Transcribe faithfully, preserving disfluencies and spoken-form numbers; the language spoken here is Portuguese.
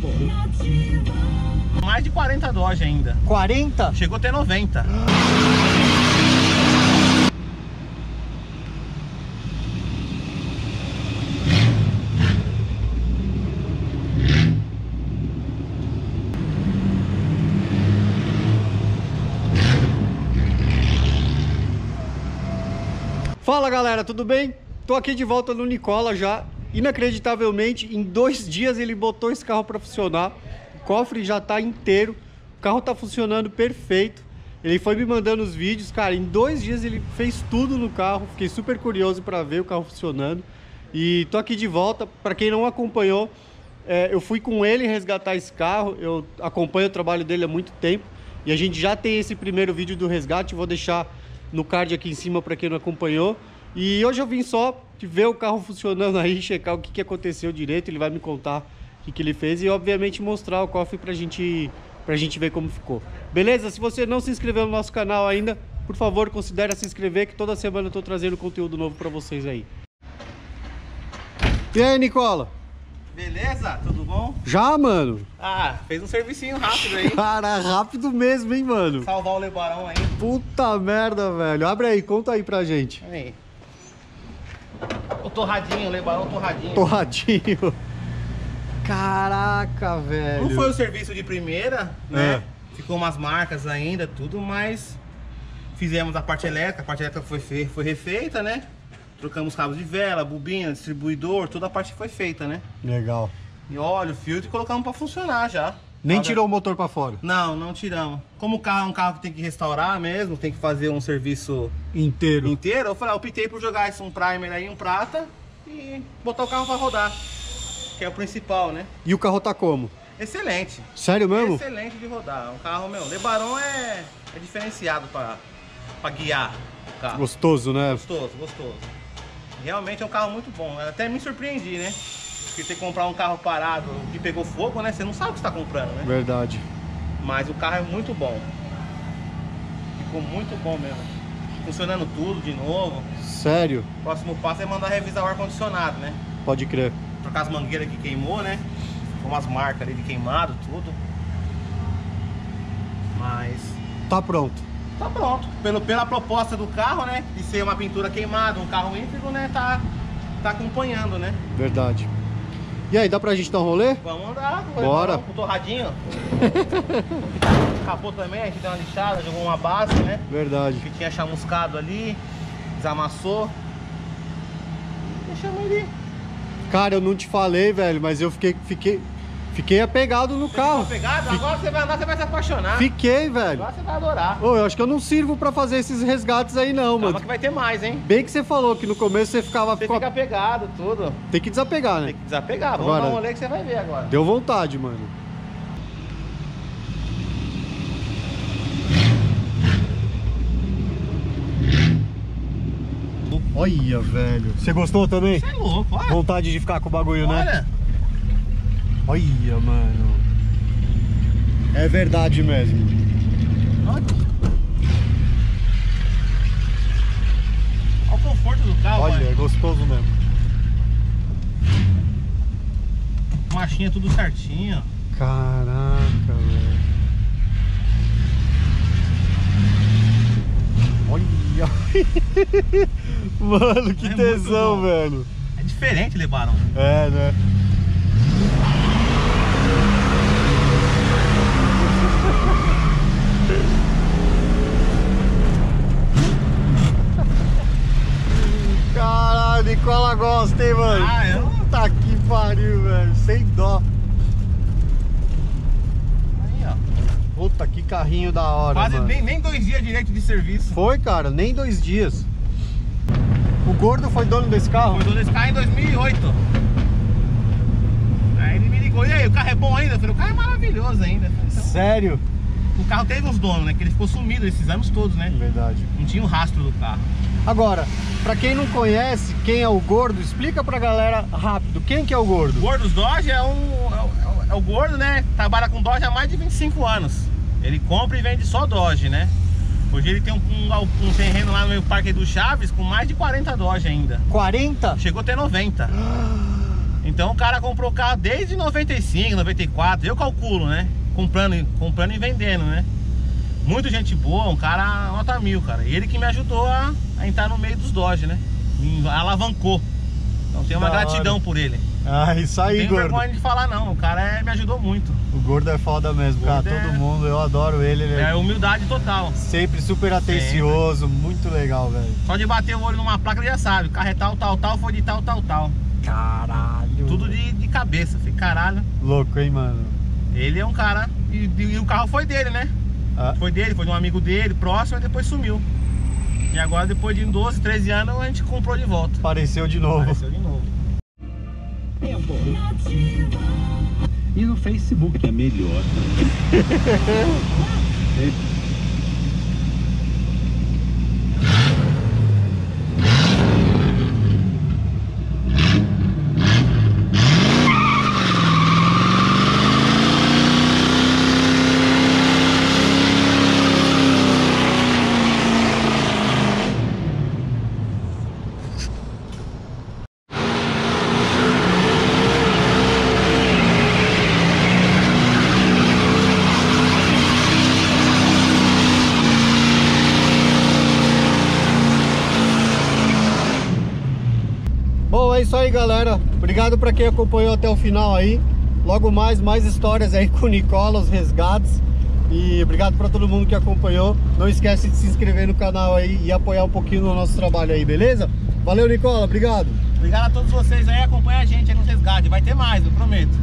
porra. Mais de quarenta Dodge ainda. quarenta? Chegou até noventa. Fala galera, tudo bem? Tô aqui de volta no Nicola já. Inacreditavelmente, em dois dias ele botou esse carro para funcionar. O cofre já tá inteiro, o carro tá funcionando perfeito. Ele foi me mandando os vídeos, cara, em dois dias ele fez tudo no carro. Fiquei super curioso para ver o carro funcionando. E tô aqui de volta. Para quem não acompanhou, é, eu fui com ele resgatar esse carro. Eu acompanho o trabalho dele há muito tempo. E a gente já tem esse primeiro vídeo do resgate, vou deixar no card aqui em cima para quem não acompanhou. E hoje eu vim só de ver o carro funcionando aí, checar o que, que aconteceu direito. Ele vai me contar o que, que ele fez e obviamente mostrar o cofre pra gente, pra gente ver como ficou. Beleza? Se você não se inscreveu no nosso canal ainda, por favor, considere se inscrever, que toda semana eu tô trazendo conteúdo novo pra vocês aí. E aí, Nicola? Beleza? Tudo bom? Já, mano? Ah, fez um servicinho rápido aí. Cara, rápido mesmo, hein, mano? Salvar o Le Baron aí. Puta merda, velho. Abre aí, conta aí pra gente. Aí. O torradinho, o Le Baron torradinho. Torradinho. Caraca, velho. Não foi o serviço de primeira, né? É. Ficou umas marcas ainda, tudo, mas... Fizemos a parte elétrica, a parte elétrica foi, fe... foi refeita, né? Trocamos cabos de vela, bobina, distribuidor, toda a parte que foi feita, né? Legal. E óleo, filtro, e colocamos para funcionar já. Nem tirou o motor para fora? Não, não tiramos. Como o carro é um carro que tem que restaurar mesmo, tem que fazer um serviço inteiro, inteiro eu falei, eu optei por jogar esse um primer aí, um prata, e botar o carro para rodar, que é o principal, né? E o carro tá como? Excelente. Sério mesmo? Excelente de rodar. Um carro, meu, Le Baron é, é diferenciado para guiar o carro. Gostoso, né? Gostoso, gostoso. Realmente é um carro muito bom. Eu até me surpreendi, né? Porque você comprar um carro parado que pegou fogo, né? Você não sabe o que está comprando, né? Verdade. Mas o carro é muito bom. Ficou muito bom mesmo. Funcionando tudo de novo. Sério? O próximo passo é mandar revisar o ar-condicionado, né? Pode crer. Trocar as mangueiras que queimou, né? Com umas marcas ali de queimado, tudo. Mas... Tá pronto. Tá pronto. Pelo, pela proposta do carro, né? De ser uma pintura queimada, um carro íntegro, né? Tá, tá acompanhando, né? Verdade. E aí, dá pra gente dar um rolê? Vamos andar. Bora. Com o torradinho. Acabou também, a gente deu uma lixada, jogou uma base, né? Verdade. Que tinha chamuscado ali, desamassou. Deixamos ele. Cara, eu não te falei, velho, mas eu fiquei... fiquei... Fiquei apegado no você carro. Apegado? Agora Fique... você vai andar, você vai se apaixonar. Fiquei, velho. Agora você vai adorar. Ô, eu acho que eu não sirvo pra fazer esses resgates aí não, calma, mano. Calma que vai ter mais, hein? Bem que você falou que no começo você ficava... Você ficou... fica apegado, tudo. Tem que desapegar, né? Tem que desapegar. Vamos agora... dar um rolê que você vai ver agora. Deu vontade, mano. Olha, velho. Você gostou também? Você é louco, olha. Vontade de ficar com o bagulho, olha, né? Olha. Olha, mano. É verdade mesmo. Olha o conforto do carro. Olha, mano. É gostoso mesmo. Marchinha tudo certinho. Caraca, velho. Olha. Mano, que é tesão, velho. É diferente, Le Baron. É, né? Caralho, Nicola gosta, hein, mano? Ah, eu... Puta que pariu, velho. Sem dó. Aí, ó. Puta, que carrinho da hora, quase, mano. Nem, nem dois dias direito de serviço. Foi, cara. Nem dois dias. O gordo foi dono desse carro? Foi dono desse carro em dois mil e oito. Aí ele me ligou. E aí, o carro é bom ainda? Eu falei, o carro é maravilhoso ainda. Então, sério? O carro teve os donos, né? Que ele ficou sumido esses anos todos, né? Verdade. Não tinha um rastro do carro. Agora, pra quem não conhece quem é o gordo, explica pra galera rápido, quem que é o gordo? O gordo Dodge é, um, é, o, é o gordo, né? Trabalha com Dodge há mais de vinte e cinco anos. Ele compra e vende só Dodge, né? Hoje ele tem um, um, um terreno lá no Parque do Chaves com mais de quarenta Dodge ainda. quarenta? Chegou até noventa. Então o cara comprou o carro desde noventa e cinco, noventa e quatro, eu calculo, né? Comprando, comprando e vendendo, né? Muito gente boa, um cara nota mil, cara. Ele que me ajudou a, a entrar no meio dos Dodge, né? Me alavancou. Então tem uma gratidão por ele. Ah, isso aí, Gordo. Não tem vergonha de falar, não. O cara é, me ajudou muito. O Gordo é foda mesmo, cara. É... Todo mundo, eu adoro ele. ele é... é humildade total. Sempre super atencioso, sempre. Muito legal, velho. Só de bater o olho numa placa, já sabe. O carro é tal, tal, tal, foi de tal, tal, tal. Caralho. Tudo de, de cabeça, filho. Caralho. Louco, hein, mano? Ele é um cara... E, e o carro foi dele, né? Ah. Foi dele, foi de um amigo dele, próximo, e depois sumiu. E agora, depois de doze, treze anos, a gente comprou de volta. Apareceu de novo. Apareceu de novo. Tempo. E no Facebook é melhor. É isso aí, galera, obrigado para quem acompanhou até o final aí. Logo mais, mais histórias aí com o Nicola, os resgates. E obrigado para todo mundo que acompanhou. Não esquece de se inscrever no canal aí e apoiar um pouquinho no nosso trabalho aí, beleza? Valeu, Nicola, obrigado. Obrigado a todos vocês aí, acompanha a gente aí no resgate, vai ter mais, eu prometo.